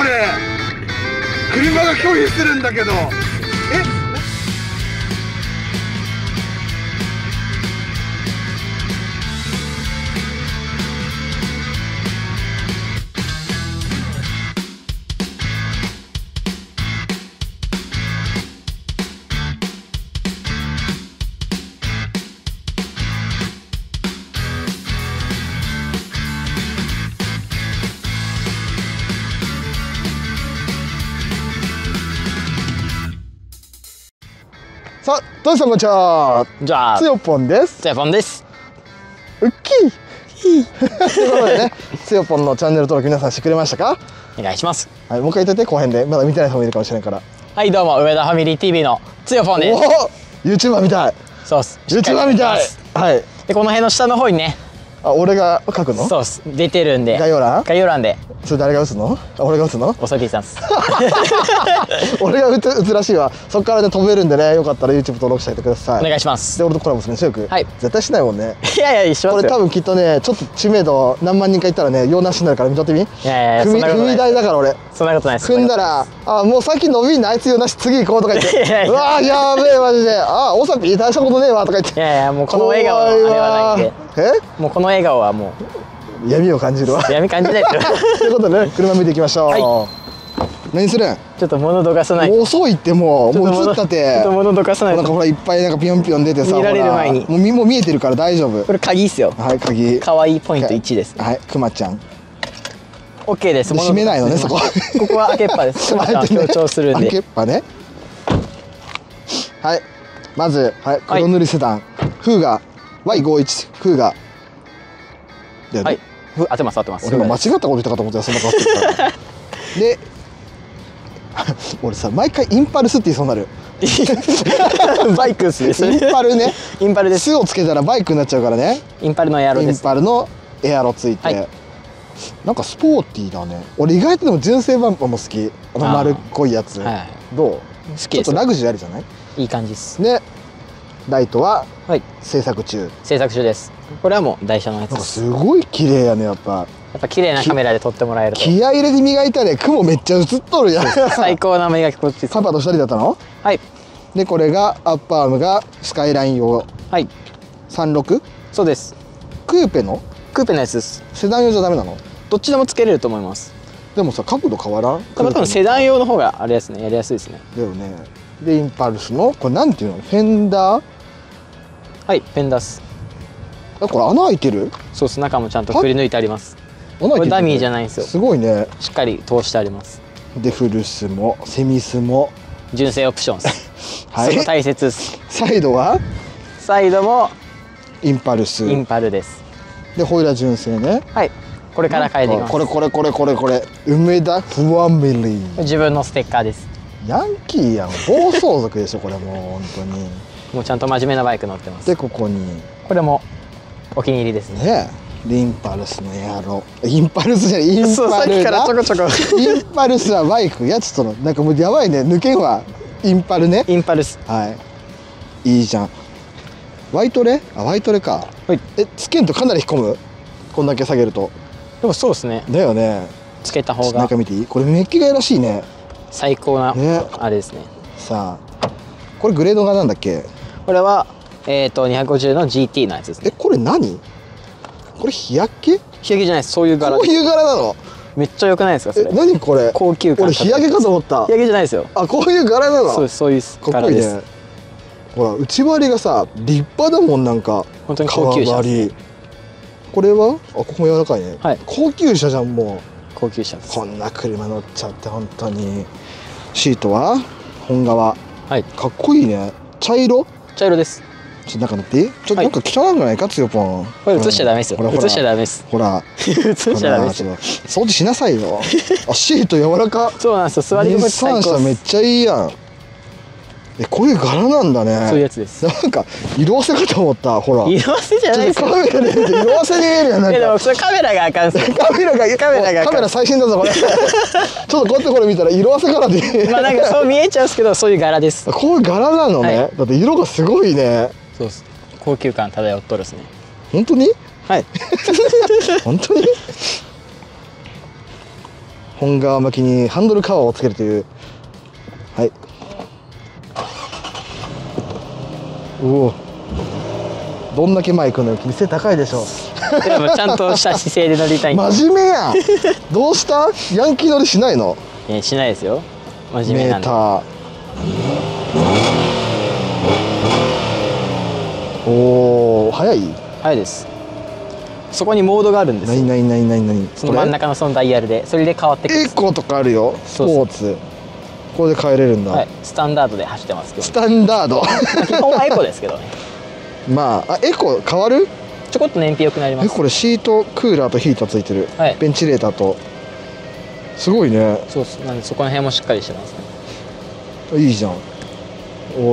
これ車が拒否するんだけど。え、どうもこんにちは。じゃあつよぽんです。つよぽんです。ウッキー。ということでね、つよぽんのチャンネル登録皆さんしてくれましたか？お願いします。はい、もう一回言って後編でまだ見てない人もいるかもしれないから。はい、どうも上田ファミリー TV のつよぽんです。YouTuber みたい。そうっす。YouTuber みたい。はい。でこの辺の下の方にね。あ、俺が書くの？そうっす。出てるんで。概要欄？概要欄で。それ誰が打つの？俺が打つの？おさきさんっす。俺が打つらしいわ。そっからね飛べるんでね、よかったら YouTube 登録しておいてください。お願いします。で俺とコラボするんですよ、よく。はい。絶対しないもんね。いやいや一緒ですよ。これ多分きっとね、ちょっと知名度何万人かいったらね、用なしになるから見とってみ。いやいやそんなことない。踏み台だから俺。そんなことないです。踏んだら、あもう先伸びんなあいつ用なし次行こうとか言って。うわやべえマジで。あおさき大したことねえわとか言って。いやいやもうこの笑顔あれはないんで。え？もうこの笑顔はもう。闇を感じるわ。闇感じない。ということでね、車見ていきましょう。はい、何するん？ちょっと物どかさない。遅いってもう映ったて。ちょっと物どかさない。なんかほらいっぱいなんかピヨンピヨン出てさ。見られる前に。もう見えてるから大丈夫。これ鍵ですよ。はい鍵。可愛いポイント1です。はいくまちゃん。オッケーです。閉めないのねそこ。ここは開けっぱです。強調するんで。開けっぱね。はいまずはい黒塗りセダンフーガ Y51 フーガ。はい。当てます当てます。俺も間違ったこと言ったかと思ってそんな顔してた。で、俺さ毎回インパルスって言いそうになる。バイクですね。インパルね。インパルです。スをつけたらバイクになっちゃうからね。インパルのエアロです。インパルのエアロついて。はい、なんかスポーティーだね。俺意外とでも純正バンパーも好き。あの丸っこいやつ。はい、どう？好きです。ちょっとラグジュアリーじゃない？いい感じです。ね。ライトは制作中、はい、制作中です。これはもう台車のやつです。すごい綺麗やね。やっぱ綺麗なカメラで撮ってもらえると気合い入れて磨いたね。雲めっちゃ映っとるやん。最高な磨きこっちです。パパと2人だったの。はい。でこれがアップアームがスカイライン用。はい。36。そうです。クーペのやつです。セダン用じゃダメなの？どっちでもつけれると思います。でもさ角度変わらん？多分セダン用の方があれですね、やりやすいですね。だよね。でインパルスのこれなんていうの？フェンダー。はい、ペンダス。あ、これ穴開いてる？そうです。中もちゃんとくり抜いてあります。これダミーじゃないんですよ。すごいね。しっかり通してあります。で、フルスもセミスも純正オプションです。はい。そこ大切です。サイドは？サイドもインパルス。インパルです。で、ホイール純正ね。はい。これから変えていきます。これ梅田ファミリー。自分のステッカーです。ヤンキーやん。暴走族でしょこれもう本当に。もうちゃんと真面目なバイク乗ってます。でここにこれもお気に入りですね。インパルスのエアロ。インパルスじゃない。インパルだ。さっきからちょこちょこ。インパルスはバイク。やつとのなんかもうやばいね。抜けんわ。インパルね。インパルス。はい。いいじゃん。ワイトレ？あワイトレか。はい。えつけんとかなり引っ込む。こんだけ下げると。でもそうですね。だよね。つけた方が。中見ていい？これメッキがいいらしいね。最高なあれですね。さあこれグレードがなんだっけ？これは250の GT のやつですね。えこれ何？これ日焼け？日焼けじゃないです。そういう柄。こういう柄なの？めっちゃ良くないですかそれ？何これ？高級感。俺日焼けかと思った。日焼けじゃないですよ。あこういう柄なの？そうそういう柄です。かっこいいね。ほら内回りがさ立派だもんなんか。本当に高級車。これは？あここも柔らかいね。はい。高級車じゃんもう。高級車です。こんな車乗っちゃって本当に。シートは本革。はい。かっこいいね。茶色？茶色です。ちょっと中乗っていい？ちょっとなんか汚いんじゃないかつよぽん。これ映しちゃダメですよ。映しちゃダメです。ほら。映しちゃダメです。掃除しなさいよ。あシート柔らか。そうなんですよ。座り心地最高です。めっちゃいいやん。えこういう柄なんだね。そういうやつです。なんか色あせかと思った。ほら。色あせじゃないです。カメラで色あせに見えるやんなんか。いやでもそれカメラがあかんす。カメラ最新だぞこれ。ちょっとこうやってこれ見たら色あせからで。まあなんかそう見えちゃうんですけどそういう柄です。こういう柄なのね。だって色がすごいね。そうです。高級感漂っとるですね。本当に？はい。本当に？本側向きにハンドルカバーをつけるという。はい、おお、どんだけ前行くのよ、背高いでしょ。でもちゃんとした姿勢で乗りたい。真面目やん。どうしたヤンキー乗りしないの？しないですよ、真面目なんで。おお、速い？速いです。そこにモードがあるんですよ。何その真ん中のそのダイヤルで、それで変わってくる。エコとかあるよ、スポーツ。これで変えれるんだ。はい、スタンダードで走ってますけど。スタンダード。基本はエコですけどね。まあ、エコ変わる？ちょこっと燃費良くなります。これシート、クーラーとヒーターついてる。はい、ベンチレーターと。すごいね。そうです。なんでそこら辺もしっかりしてますね。いいじゃん。オー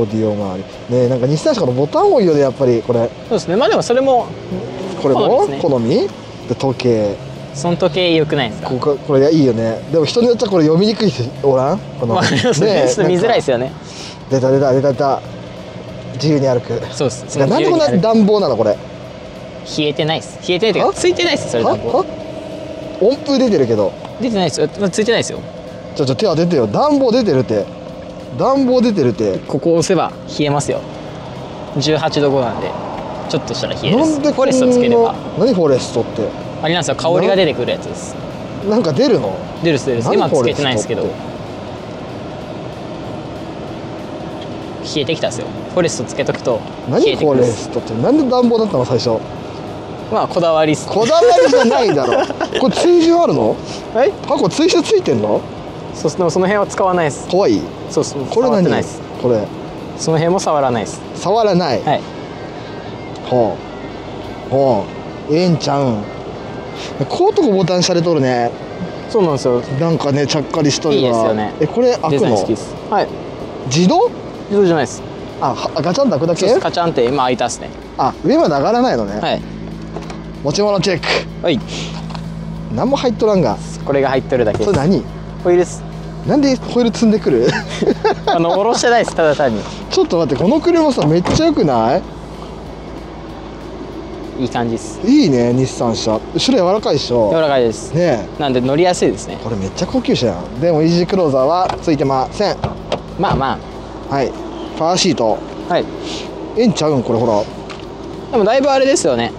ディオ周り。ねえ、なんか西田氏からボタン多いよね、やっぱりこれ。そうですね。まあでもそれも。これも好みで、時計。その時計良くないですか？これいいよね。でも人によってはこれ読みにくいおらん？この。まあ、ね、ちょっと見づらいですよね。出た。自由に歩く。そうです。なんでこんな暖房なのこれ？冷えてないです。冷えてないというかついてないです。それ暖房。温風出てるけど。出てないですよ。ついてないですよ。ちょ手当ててよ。暖房出てるって。ここ押せば冷えますよ。18度5なんで。ちょっとしたら冷えです。フォレストつければ。何フォレストってありますよ、香りが出てくるやつです。なんか出るの？出る。今つけてないですけど、冷えてきたんですよ。フォレストつけとくと冷えてくる。何フォレストって、なんで暖房だったの最初？まあこだわりっす。こだわりじゃないだろ。これ追従あるの？え？あ、これ追従ついてんの？そうっす。でもその辺は使わないです。怖い？そうっす。これ何？これその辺も触らないです。触らない。はい。ええんちゃうん。こうとこボタンしゃれとるね。そうなんですよ。なんかね、ちゃっかりしとるわ。いいですよね。これ開くの？はい。自動じゃないです。あ、ガチャンと開くだけ？ガチャンって今開いたっすね。あ、上まで上がらないのね。はい。持ち物チェック。はい。何も入っとらんが。これが入っとるだけ。それ何？ホイールです。なんでホイール積んでくる？下ろしてないです。ただ単に。ちょっと待って、この車さ、めっちゃ良くない？いい感じです。いいね、日産車。後ろ柔らかいでしょ。柔らかいですね。なんで乗りやすいですね。これめっちゃ高級車やん。でもイージークローザーはついてません。まあはい。パワーシート。はい。ええんちゃうんこれ、ほら。でもだいぶあれですよね。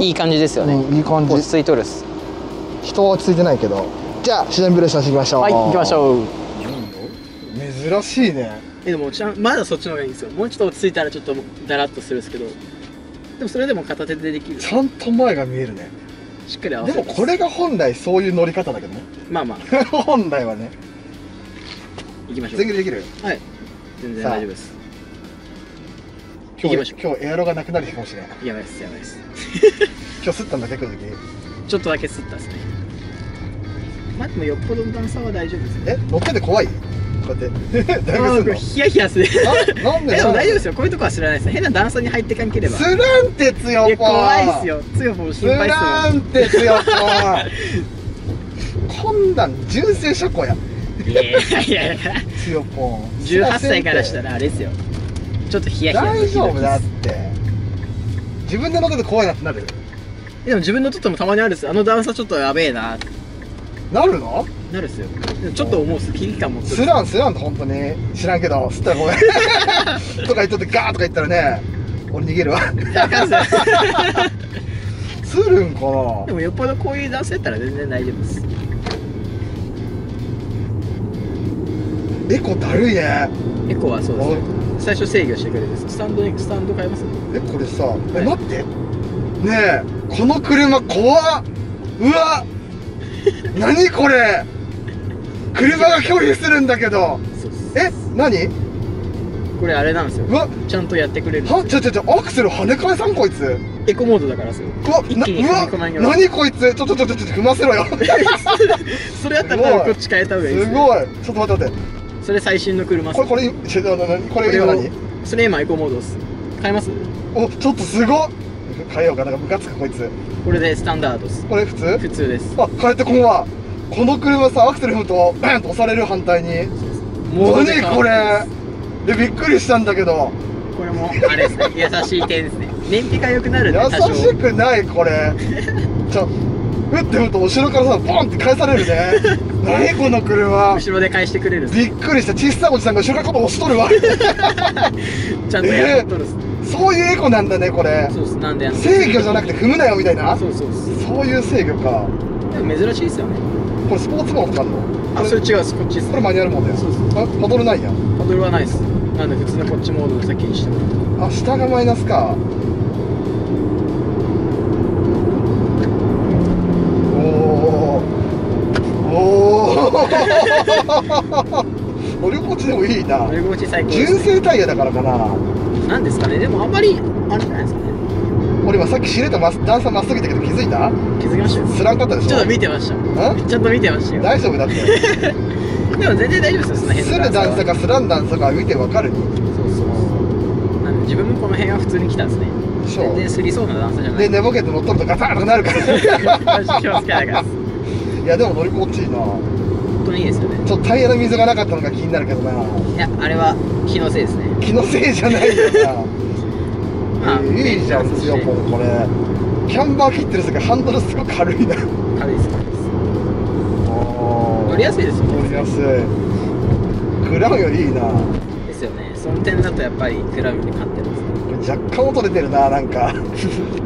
いい感じですよね。いい感じ。落ち着いとるっす。人は落ち着いてないけど。じゃあシダンブレーションしていきましょう。はい、行きましょう。珍しいね。でもまだそっちの方がいいんですよ。もうちょっと落ち着いたらちょっとダラッとするんですけど。でもそれでも片手でできる。ちゃんと前が見えるね。しっかり合わせます。でもこれが本来そういう乗り方だけどね。まあ本来はね。行きましょう。全然できる。はい、全然大丈夫です。今日エアロがなくなるかもしれない。やばいです。今日吸ったんだけど、ちょっとだけ吸ったですね。まあでもよっぽどの段差は大丈夫ですね。乗ってて怖い？こうやってヒヤヒヤする。なんで？でも大丈夫ですよ。こういうとこは知らないです。変な段差に入っていかなければ。すらんて、つよぽ。怖いですよ。つよぽ心配する。すらんて、つよぽ。こんなん純正車庫や。いや。つよぽ。18歳からしたらあれですよ。ちょっとヒヤヒヤ。大丈夫だって。自分で乗ってて怖いなってなる。でも自分のとってもたまにあるんですよ。あの段差ちょっとやべえな。なるの？なるっすよ。ちょっと思うっす。切り感もスランと本当に知らんけど、すったらごめんとか言っとってガーとか言ったらね、俺逃げるわ。するんかな。でもよっぽどこういうダンスやったら全然大丈夫です。エコだるいね。エコはそうですね。最初制御してくれるんです。スタンド買います。これさ、待ってねえ、この車怖っ。うわっ、何これ、車が拒否するんだけど。何これ、あれなんですよ。ちゃんとやってくれる。ちょアクセル跳ね返さんこいつ。エコモードだからすよ。うわ何こいつ、ちょっと踏ませろよ。それやったら多分こっち変えた方がいいです。すごい。ちょっと待ってそれ最新の車。これ今何？それ今エコモードです。変えます？お、ちょっとすごっ。変えようかな、ムカつくこいつ。これでスタンダードです。これ普通？普通です。あ、変えてこんわ。この車さ、アクセル踏むとバーンと押される。反対に何これでびっくりしたんだけど。これもあれですね、優しい点ですね。燃費が良くなるんで。優しくないこれ。打って打ると後ろからさボンって返されるね何この車、後ろで返してくれる。びっくりした、小さいおじさんが後ろからこの押しとるわちゃんとやっとるっすね。そういうエコなんだねこれ。そうっす、なんで制御じゃなくて踏むなよみたいな。そうそうそう、そういう制御か。でも珍しいですよねこれ。スポーツモードとかあるの？あ、それ違う、こっちです。これマニュアルモードや。そうそうそう。パドルないや。パドルはないです。なんで普通のこっちモードで先にしてもらう。あ、下がマイナスか。乗り心地でもいいな。乗り心地最高ですね。純正タイヤだからかな。なんですかね。でもあんまりあれじゃないですかね。俺今さっき知れた段差まっすぐだけど気づいた？気づきましたよ。すらんかったでしょ。ちょっと見てました。ちょっと見てましたよ。大丈夫だって。でも全然大丈夫ですよ。その辺する段差かすらん段差か見てわかる。そうそう。なんで自分もこの辺は普通に来たんですね。全然すりそうな段差じゃない。で寝ぼけて乗っとるとガタンとなるから。気をつけながら。いやでも乗り心地いいな。本当にいいですよね。ちょっとタイヤの溝がなかったのが気になるけどな。いやあれは気のせいですね。気のせいじゃないよな。いいじゃん、強ポンこれ。キャンバー切ってる時ハンドルすごく軽いな。軽いです、軽いです。乗りやすいですよね。乗りやすい。クラウンよりいいな。ですよね。その点だとやっぱりクラウンに勝ってますね。若干音出てるな、なんか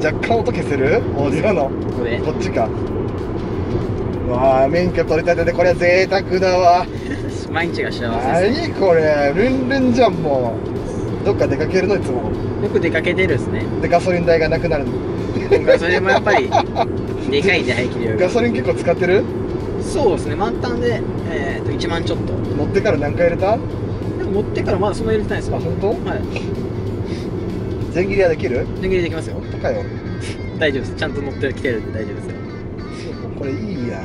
若干音消せるオーディオのこれこっちか。わあ、免許取りたてでこれは贅沢だわ毎日が幸せですね。何これ、ルンルンじゃん。もうどっか出かけるの？いつもよく出かけてるですね。でガソリン代がなくなるの。それもやっぱりでかいんで排気量。ガソリン結構使ってる？そうですね、満タンで1万ちょっと。持ってから何回入れた？でも持ってからまだそんな入れてないですよ。あ、本当？はい。全切りはできる？全切りできますよ。高いよ。大丈夫です。ちゃんと乗ってきてるんで大丈夫ですよ。これいいや。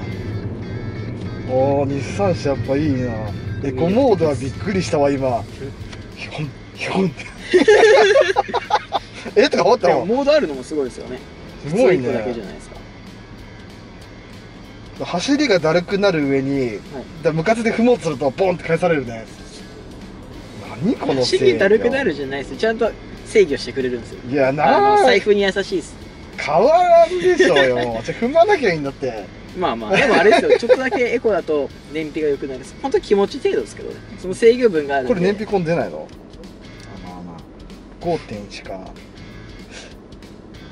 おお、日産車やっぱいいな。エコモードはびっくりしたわ今。えとか思ったもん。モードあるのもすごいですよね。すごいね。だけじゃないですか。走りがだるくなる上に、ムカついて踏もうとするとボンって返されるね。何この走りだるくなるじゃないです。ちゃんと制御してくれるんですよ。いやなあ。財布に優しいです。変わらんでしょうよ。じゃ踏まなきゃいいんだって。まあまあでもあれですよ。ちょっとだけエコだと燃費が良くなる。本当に気持ち程度ですけどね。その制御分がある。これ燃費込んでないの？5.1 か。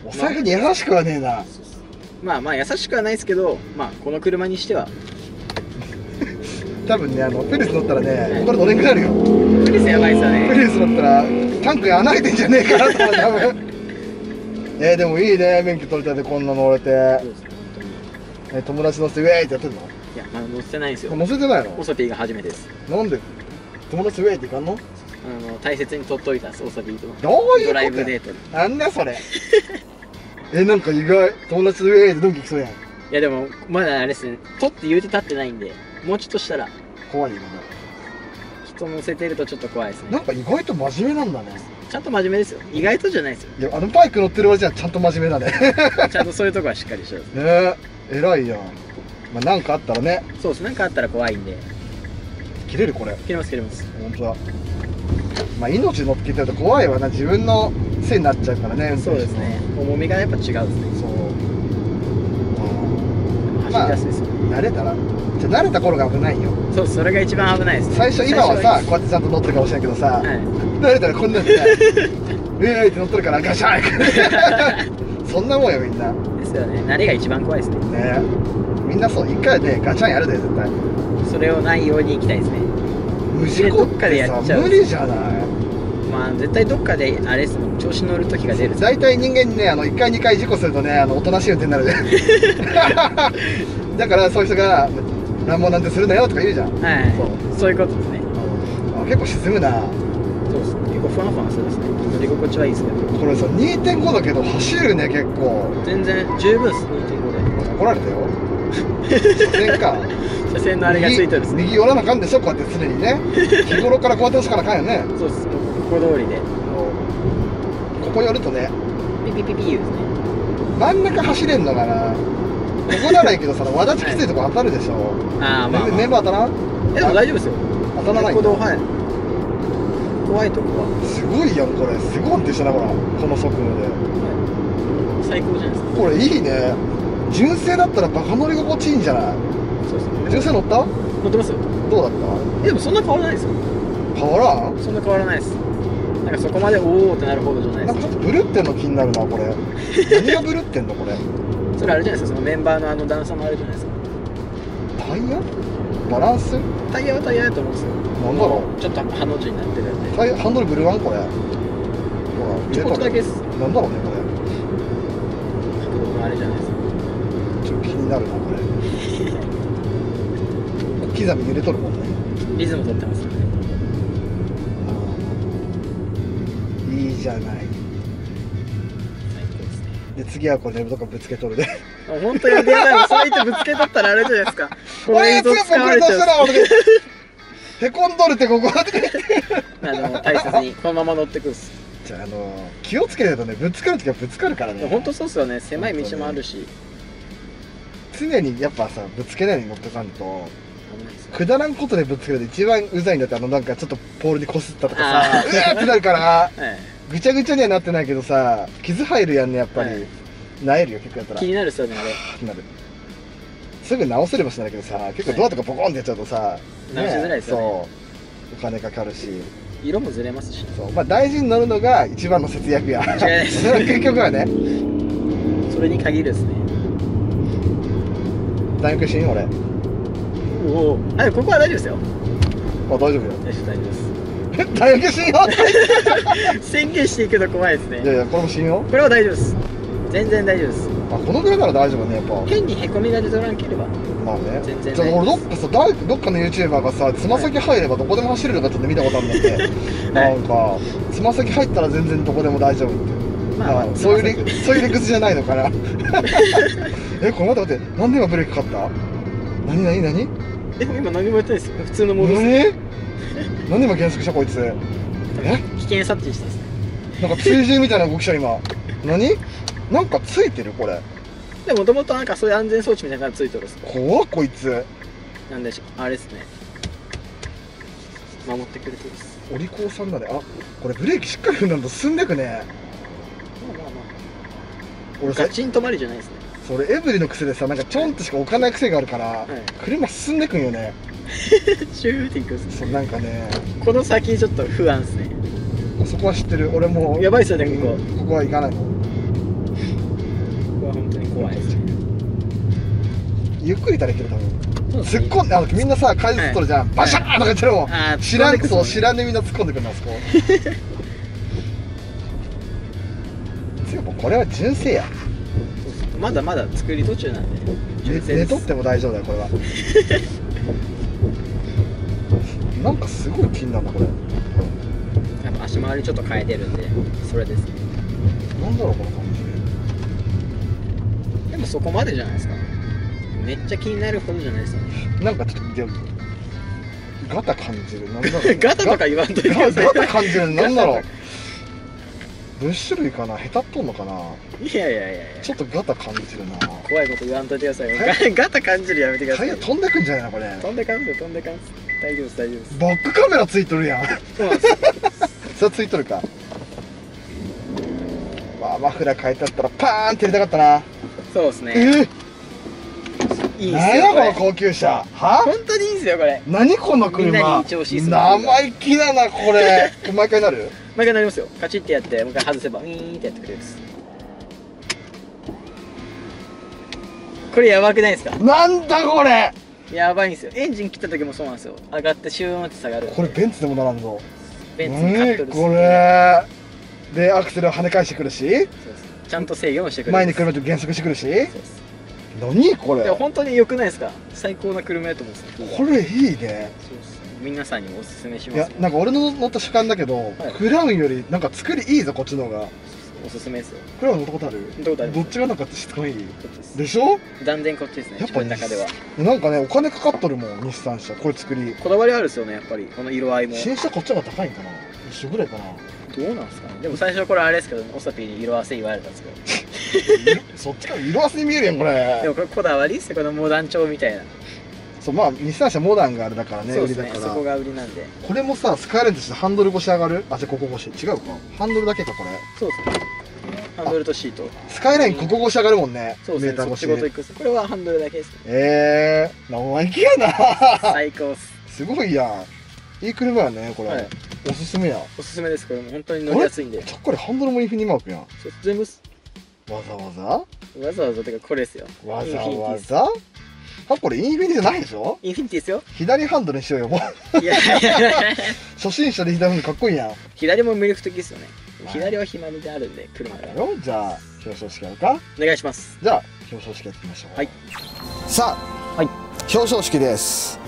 お財布に優しくはねえな。まあまあ優しくはないですけど、まあこの車にしては多分ね、ペレス乗ったらね、これ乗れんくなるよ。ペレスやばいっすよね。ペレス乗ったらタンクに穴開いてんじゃねえかな多分でもいいね、免許取りたてこんなの乗れて。友達乗せてウェーイってやってんの？いや、まだ乗せてないんですよ。乗せてないの？オソピーが初めてです。なんで友達ウェーイっていかんの？大切に取っといたんです、おさびと。どういうこと？ドライブデートに。なんだそれなんか意外、友達の上でドンキ来そうやん。いやでも、まだあれですね、取って言うて立ってないんで、もうちょっとしたら怖いよね。人乗せてるとちょっと怖いですね。なんか意外と真面目なんだね。ちゃんと真面目ですよ。意外とじゃないですよ。いや、あのバイク乗ってる割じゃちゃんと真面目だねちゃんとそういうとこはしっかりしてる。偉いやん。まあなんかあったらね。そうです、なんかあったら怖いんで。切れるこれ？切れます、切れます。本当だ。まあ命乗っけてると怖いわな。自分のせいになっちゃうからね。そうですね。重みがやっぱ違うですね。そう。走り出すですよね。慣れたら、じゃ慣れた頃が危ないよ。そう、それが一番危ないです。最初今はさ、こうやってちゃんと乗ってるかもしれんけどさ、慣れたらこんなんで、ウェイって乗ってるからガシャン。そんなもんよみんな。ですよね。慣れが一番怖いですね。ね。みんなそう一回でガチャンやるで絶対。それをないように行きたいですね。無事どっかでやっちゃう。無理じゃない。まあ絶対どっかであれですもん、調子乗る時が出る。大体人間にね、1回2回事故するとね、おとなしい運転になるじゃん。だからそういう人が乱暴なんてするなよとか言うじゃん。はい。そういうことですね。結構沈むな。そうですね。結構ファンファンするですね。乗り心地はいいですけど。これさ 2.5 だけど走るね結構。全然十分です。2.5 で。怒られたよ。車線か。車線のあれがついてるですね。右寄らなあかんでしょ、こうやって常にね。日頃からこうやってしかなあかんよね。そうです、ここ通りで。ここ寄るとね、ピピピピですね。真ん中走れんのかな。ここならいいけどさ、わだちきついとこ当たるでしょ。ああ、まあ。メンバー当たらん？でも大丈夫ですよ。当たらない。ここ、はい。怖いとこは。すごいやん、これ。すごいってしたな、ほら。この速度で。最高じゃないですか。これいいね。純正だったらバカ乗り心地いいんじゃない？そうですね。純正乗った？乗ってますよ。どうだった？でもそんな変わらないですよ。変わらん？そんな変わらないです。なんかそこまでおおってなるほどじゃないです。なんかちょっとブルってんの気になるなこれ。何がブルってんのこれ？それあれじゃないですか。そのメンバーのあの段差もあるじゃないですか。タイヤ？バランス？タイヤはタイヤだと思うんですよ。なんだろう。ちょっとハの字になってるよね。タイヤハンドルブルワンこれ。ちょっとだけです。なんだろうねこれ。角度のあれじゃないですか。ちょっと気になるなこれ。刻み揺れとるもんね。リズム取ってますよね。いいじゃない。最高ですね。で次はこれとかぶつけとるで。本当に出ない。それ言ってぶつけとったらあれじゃないですか。これ映像使われちゃう。へこんどるってここ。大切にこのまま乗ってくるっす。じゃあ気をつけないとね、ぶつかる時はぶつかるからね。本当そうっすよね。狭い道もあるし。常にやっぱさ、ぶつけないように乗ってかんと。くだらんことでぶつけると一番うざいんだって、なんかちょっとポールにこすったとかさ、うわーってなるから、はい、ぐちゃぐちゃにはなってないけどさ、傷入るやんね、やっぱり。なえるよ、結構やったら。気になるっすよね、あれ。なる。すぐ直せればしないけどさ、結構ドアとかボコンってやっちゃうとさ、直しづらいですよね。そう。お金かかるし。色もずれますし。そう。まあ大事に乗るのが一番の節約や。それ結局はね。それに限るっすね。ダインクシーン、俺。おお、あ、ここは大丈夫ですよ。あ、大丈夫よ。大丈夫、大丈夫です。え、ダインクシーン。宣言していくと怖いですね。いやいや、これも信用。これは大丈夫です。全然大丈夫です。あ、このぐらいなら大丈夫ね、やっぱ。変にへこみが出とらんければ。まあね。全然。じゃ、俺どっかのユーチューバーがさ、つま先入ればどこでも走れるかちょっと見たことあるんだって。なんか、つま先入ったら全然どこでも大丈夫って。まあ、そういう理屈じゃないのかな。え、この後待って、なんで今ブレーキかかった？何？え、今何もやってないですよ。普通のモードです。何で今減速したこいつ？え？危険察知したですね。なんか追従みたいな動きした今。何？なんかついてるこれ。でもともとなんかそういう安全装置みたいなのがついてるんです。怖っこいつ。なんでしょあれですね。守ってくれてるです。お利口さんだね。あ、これブレーキしっかり踏んだと進んでくね。俺ガチン止まりじゃないですね。それエブリの癖でさ、なんかちょんとしか置かない癖があるから、車進んでくんよね。シューティングですね。そうなんかね、この先ちょっと不安ですね。そこは知ってる。俺もうやばいっすよね、ここ。ここは行かないの。ここは本当に怖いですね。ゆっくり垂れてる多分。突っ込んで、みんなさ解説取るじゃん。バシャーとか言ってるもん。知らんでみんな突っ込んでくるな、そこ。これは純正や。まだまだ作り途中なんで寝とっても大丈夫だよ、これは。なんかすごい気になるな、これ。やっぱ足回りちょっと変えてるんで、それですね。なんだろう、この感じ。でもそこまでじゃないですか。めっちゃ気になるほどじゃないですよね。なんかちょっとガタ感じる。なんだろう、ね、ガタとか言わんといてください。ガタ感じる、なんだろう。10種類かな、下手っとんのかな。いやちょっとガタ感じるな。怖いこと言わんといてください。ガタ感じるやめてください。タイヤ飛んでくんじゃないな、これ。飛んでかんす。大丈夫です、大丈夫です。バックカメラついとるやん。そうなんです。それついとるか。まあマフラー変えたったらパーンって入れたかったな。そうですね。いいっすよ、この高級車。は？本当にいいっすよ、これ。何この車、生意気だな、これ。毎回なる？毎回なりますよ。カチッてやって、もう一回外せばウィーンってやってくれるんです。これやばくないですか？なんだこれ、やばいんですよ。エンジン切った時もそうなんですよ。上がってシューンって下がる。これベンツでもならんぞ。ベンツにカットですね、これ。でアクセルを跳ね返してくるし、そうです。ちゃんと制御もしてくれる。前に来ると減速してくるし。そうです。何これ、本当に良くないですか？最高な車やと思うんです。これいいね。皆さんにもおすすめします。いや、なんか俺の乗った主観だけど、クラウンよりなんか作りいいぞ、こっちの方が。おすすめですよ。クラウン乗ったことある？どっちがなんか質感いいでしょ？断然こっちですね、やっぱり。中ではなんかね、お金かかっとるもん、日産車。これ作りこだわりあるですよね、やっぱり。この色合いも新車こっちの方が高いんかな。一緒ぐらいかな。どうなんですかね。でも最初これあれですけど、オサピーに色あせ言われたんですけど。そっちから色あせに見えるやん、これ。でもこれこだわりっすよ、このモダン調みたいな。そう、まあ日産車モダンがあれだからね、売りだから。そこが売りなんで。これもさ、スカイラインとしてハンドル越し上がる？あ、じゃあここ越し違うか。ハンドルだけか、これ。そうですね。ハンドルとシート。スカイラインここ越し上がるもんね。そうですね、こっちごと行く。これはハンドルだけですね。生意気やな。最高っす。すごいやん。いい車やねこれ、はい、おすすめや。おすすめです。これも本当に乗りやすいんで。ちょっこれハンドルもインフィニマークやん。そう、全部わざわざわざわざってかこれですよ。わざわざあ、これインフィニティじゃないでしょ。インフィニティですよ。左ハンドルにしようよもう。いやいや初心者で左ハンドルかっこいいやん。左も魅力的ですよね。左は暇であるんで車が。じゃあ表彰式やるか。お願いします。じゃあ表彰式やってみましょう。はい、さあ、はい、表彰式です。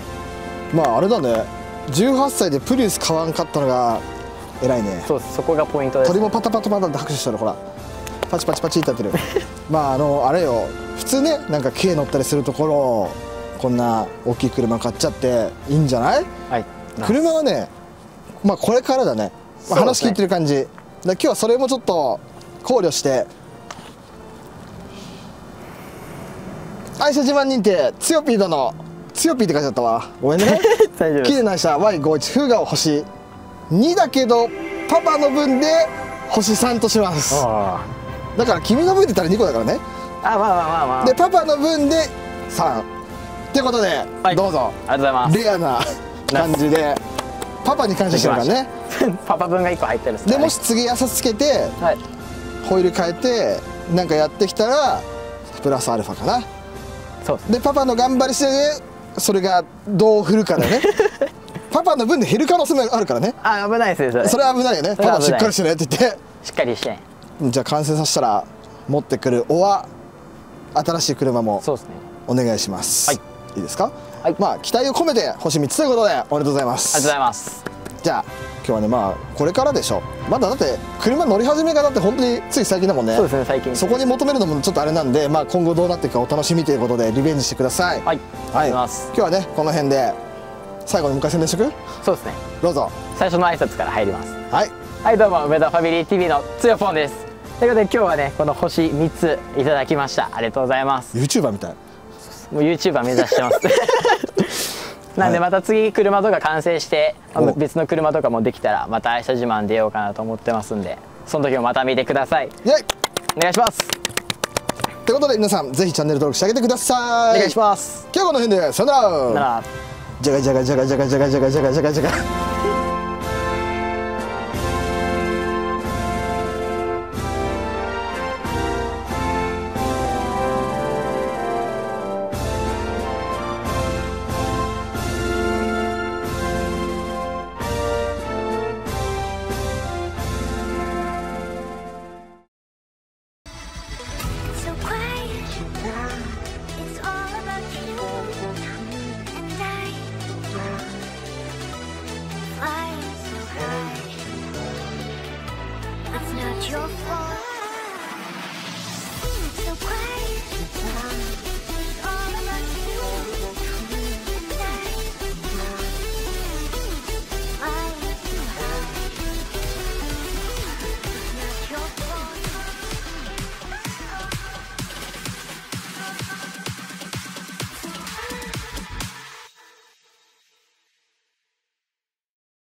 まああれだね、18歳でプリウス買わんかったのが偉いね。そう、そこがポイントです。鳥もパタパタパタって拍手してる。ほらパチパチパチってやってる。まああれよ、普通ね、なんか軽乗ったりするところをこんな大きい車買っちゃっていいんじゃない。はい、車はね、まあこれからだね、まあ、話聞いてる感じ、ね、今日はそれもちょっと考慮して愛車自慢認定つよぴー殿、つよぴーって書いてあったわ、ごめんね。大丈夫。綺麗な愛車 Y51 フーガを星2だけどパパの分で星3とします。だから君の分でたら2個だからね。あ、まあまあまあまあ。でパパの分で3っていうことで、はい、どうぞ。ありがとうございます。レアな感じでパパに感謝してるからね。パパ分が1個入ってるんですね。でもし次朝つけて、はい、ホイール変えてなんかやってきたらプラスアルファかな。そうです。でパパの頑張り次第でそれがどう振るかだよね。パパの分で減る可能性もあるからね。あ、危ないですね。それは危ないよね。パパしっかりしてねって言って。しっかりしてね。じゃあ完成させたら持ってくるおは新しい車もお願いします。いいですか。はい、まあ期待を込めて星3つということでおめでとうございます。ありがとうございます。じゃあ今日はね、まあこれからでしょ。まだだって車乗り始めがだって本当につい最近だもんね。そうですね、最近。そこに求めるのもちょっとあれなんで、まあ今後どうなっていくかお楽しみということでリベンジしてください。はい、はい、今日はねこの辺で最後に向かい宣伝してく。そうですね、どうぞ。最初の挨拶から入ります。はい、はい、どうも梅田ファミリー TV のつよぽんです。ということで今日はねこの星3ついただきました。ありがとうございます。 YouTuber みたい。もう YouTuber 目指してます。なんでまた次車とか完成して別の車とかもできたらまた愛車自慢出ようかなと思ってますんで、その時もまた見てください。お願いします。ということで皆さんぜひチャンネル登録してあげてください。お願いします。今日はこの辺でさよなら。じゃがじゃがじゃがじゃがじゃがじゃがじゃがじゃがじゃがIt's not your fault. So quiet.